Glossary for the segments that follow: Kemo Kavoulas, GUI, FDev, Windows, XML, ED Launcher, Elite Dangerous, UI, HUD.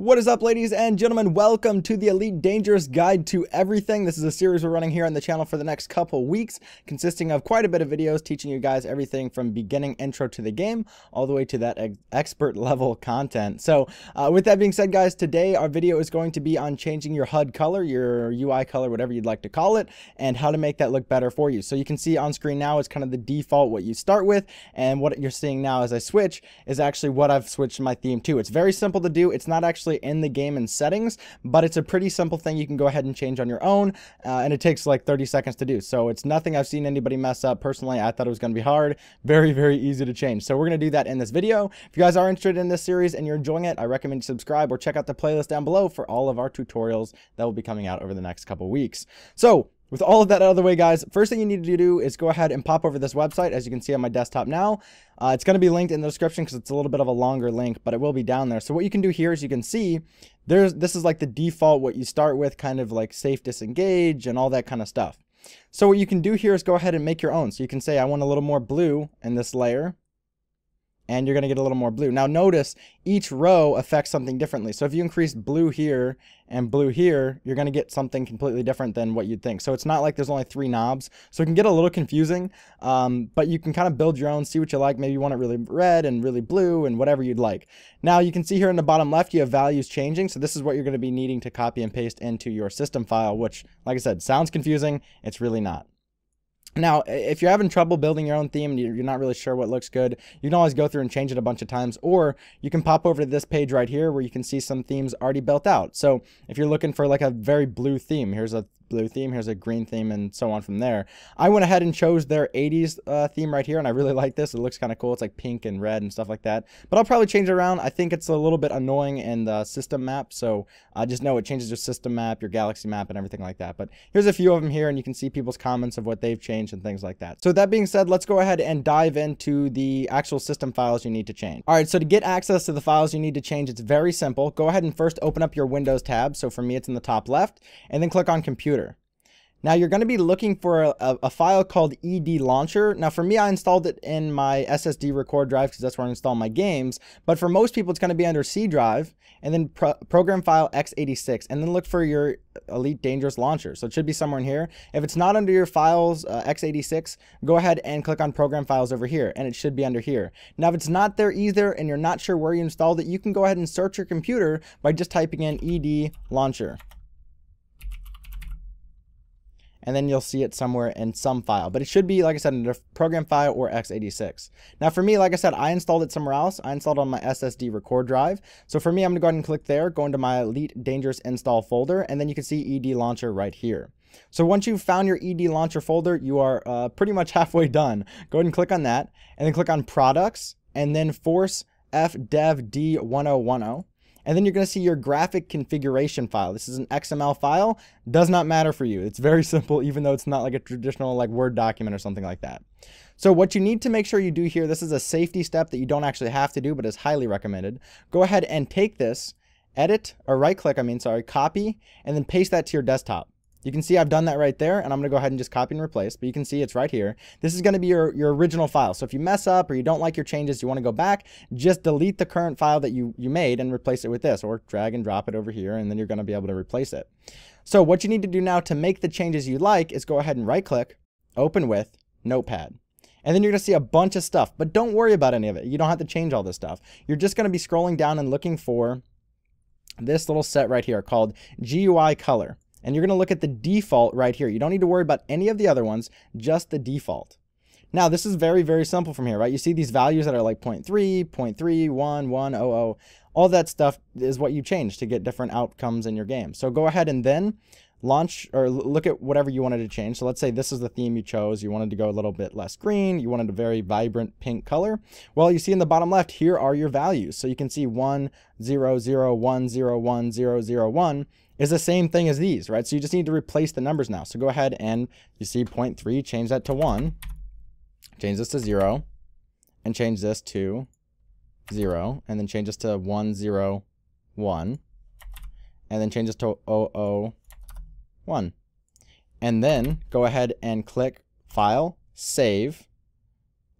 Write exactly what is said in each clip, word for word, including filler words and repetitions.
What is up, ladies and gentlemen? Welcome to the Elite Dangerous Guide to Everything. This is a series we're running here on the channel for the next couple weeks, consisting of quite a bit of videos teaching you guys everything from beginning intro to the game all the way to that ex expert level content. So uh, with that being said, guys, today our video is going to be on changing your H U D color, your U I color, whatever you'd like to call it, and how to make that look better for you. So you can see on screen now is kind of the default, what you start with, and what you're seeing now as I switch is actually what I've switched my theme to. It's very simple to do. It's not actually in the game and settings, but it's a pretty simple thing you can go ahead and change on your own, uh, and it takes like thirty seconds to do. So it's nothing I've seen anybody mess up. Personally, I thought it was going to be hard. Very, very easy to change. So we're going to do that in this video. If you guys are interested in this series and you're enjoying it, I recommend you subscribe or check out the playlist down below for all of our tutorials that will be coming out over the next couple weeks. So with all of that out of the way, guys, first thing you need to do is go ahead and pop over this website, as you can see on my desktop now. Uh, it's going to be linked in the description because it's a little bit of a longer link, but it will be down there. So what you can do here is you can see there's this is like the default, what you start with, kind of like safe disengage and all that kind of stuff. So what you can do here is go ahead and make your own. So you can say, I want a little more blue in this layer, and you're going to get a little more blue. Now notice each row affects something differently. So if you increase blue here and blue here, you're going to get something completely different than what you'd think. So it's not like there's only three knobs. So it can get a little confusing, um, but you can kind of build your own, see what you like. Maybe you want it really red and really blue and whatever you'd like. Now you can see here in the bottom left, you have values changing. So this is what you're going to be needing to copy and paste into your system file, which, like I said, sounds confusing. It's really not. Now, if you're having trouble building your own theme and you're not really sure what looks good, you can always go through and change it a bunch of times, or you can pop over to this page right here where you can see some themes already built out. So if you're looking for like a very blue theme, here's a blue theme, here's a green theme, and so on from there. I went ahead and chose their eighties uh, theme right here, and I really like this. It looks kind of cool. It's like pink and red and stuff like that, but I'll probably change it around. I think it's a little bit annoying in the system map, so uh, just know it changes your system map, your galaxy map, and everything like that. But here's a few of them here, and you can see people's comments of what they've changed and things like that. So that being said, let's go ahead and dive into the actual system files you need to change. All right, so to get access to the files you need to change, it's very simple. Go ahead and first open up your Windows tab. So for me, it's in the top left, and then click on Computer. Now you're going to be looking for a, a, a file called E D Launcher. Now for me, I installed it in my S S D record drive because that's where I install my games. But for most people, it's going to be under C drive, and then pro program file x eighty-six, and then look for your Elite Dangerous Launcher. So it should be somewhere in here. If it's not under your files uh, x eighty-six, go ahead and click on program files over here, and it should be under here. Now if it's not there either and you're not sure where you installed it, you can go ahead and search your computer by just typing in E D Launcher. And then you'll see it somewhere in some file, but it should be, like I said, in a program file or x eighty-six. Now for me, like I said, I installed it somewhere else. I installed it on my S S D record drive. So for me, I'm gonna go ahead and click there, go into my Elite Dangerous install folder, and then you can see E D Launcher right here. So once you've found your E D Launcher folder, you are uh, pretty much halfway done. Go ahead and click on that, and then click on products, and then force FDev D ten ten. And then you're going to see your graphic configuration file. This is an X M L file. Does not matter for you. It's very simple, even though it's not like a traditional like Word document or something like that. So what you need to make sure you do here, this is a safety step that you don't actually have to do, but is highly recommended. Go ahead and take this, edit, or right click, I mean, sorry, copy, and then paste that to your desktop. You can see I've done that right there, and I'm going to go ahead and just copy and replace, but you can see it's right here. This is going to be your, your original file. So if you mess up or you don't like your changes, you want to go back, just delete the current file that you, you made and replace it with this, or drag and drop it over here, and then you're going to be able to replace it. So what you need to do now to make the changes you like is go ahead and right-click, open with, Notepad. And then you're going to see a bunch of stuff, but don't worry about any of it. You don't have to change all this stuff. You're just going to be scrolling down and looking for this little set right here called G U I Color. And you're going to look at the default right here. You don't need to worry about any of the other ones, just the default. Now, this is very, very simple from here, right? You see these values that are like zero point three, zero point three, one, one, zero, zero. All that stuff is what you change to get different outcomes in your game. So go ahead and then launch or look at whatever you wanted to change. So let's say this is the theme you chose. You wanted to go a little bit less green. You wanted a very vibrant pink color. Well, you see in the bottom left, here are your values. So you can see one, zero, zero, one, zero, one, zero, zero, one is the same thing as these, right? So you just need to replace the numbers now. So go ahead and you see zero point three, change that to one, change this to zero, and change this to zero, and then change this to one, zero, one, and then change this to zero, zero, one. And then go ahead and click File, Save,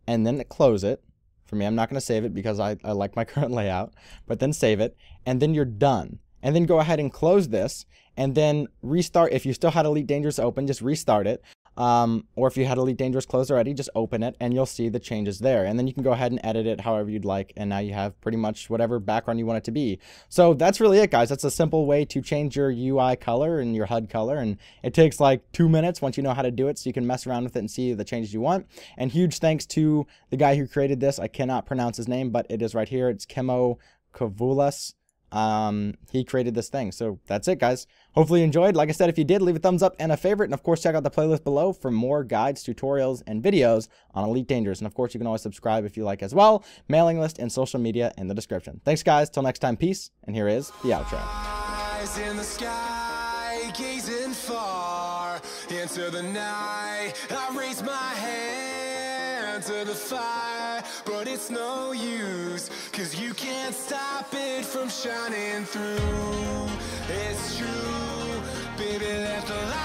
and then close it, For me, I'm not going to save it because I, I like my current layout, but then save it, and then you're done. And then go ahead and close this, and then restart. If you still had Elite Dangerous open, just restart it. Um, or if you had Elite Dangerous closed already, just open it, and you'll see the changes there. And then you can go ahead and edit it however you'd like, and now you have pretty much whatever background you want it to be. So that's really it, guys. That's a simple way to change your U I color and your H U D color, and it takes like two minutes once you know how to do it, so you can mess around with it and see the changes you want. And huge thanks to the guy who created this. I cannot pronounce his name, but it is right here. It's Kemo Kavoulas. Um, he created this thing. So that's it, guys. Hopefully you enjoyed. Like I said, if you did, leave a thumbs up and a favorite. And of course, check out the playlist below for more guides, tutorials, and videos on Elite Dangerous. And of course, you can always subscribe if you like as well. Mailing list and social media in the description. Thanks, guys. Till next time, peace. And here is the outro. Eyes in the sky, gazing far into the night. I raise my hand to the fire, but it's no use, 'cause you can't stop it from shining through. It's true, baby, let the light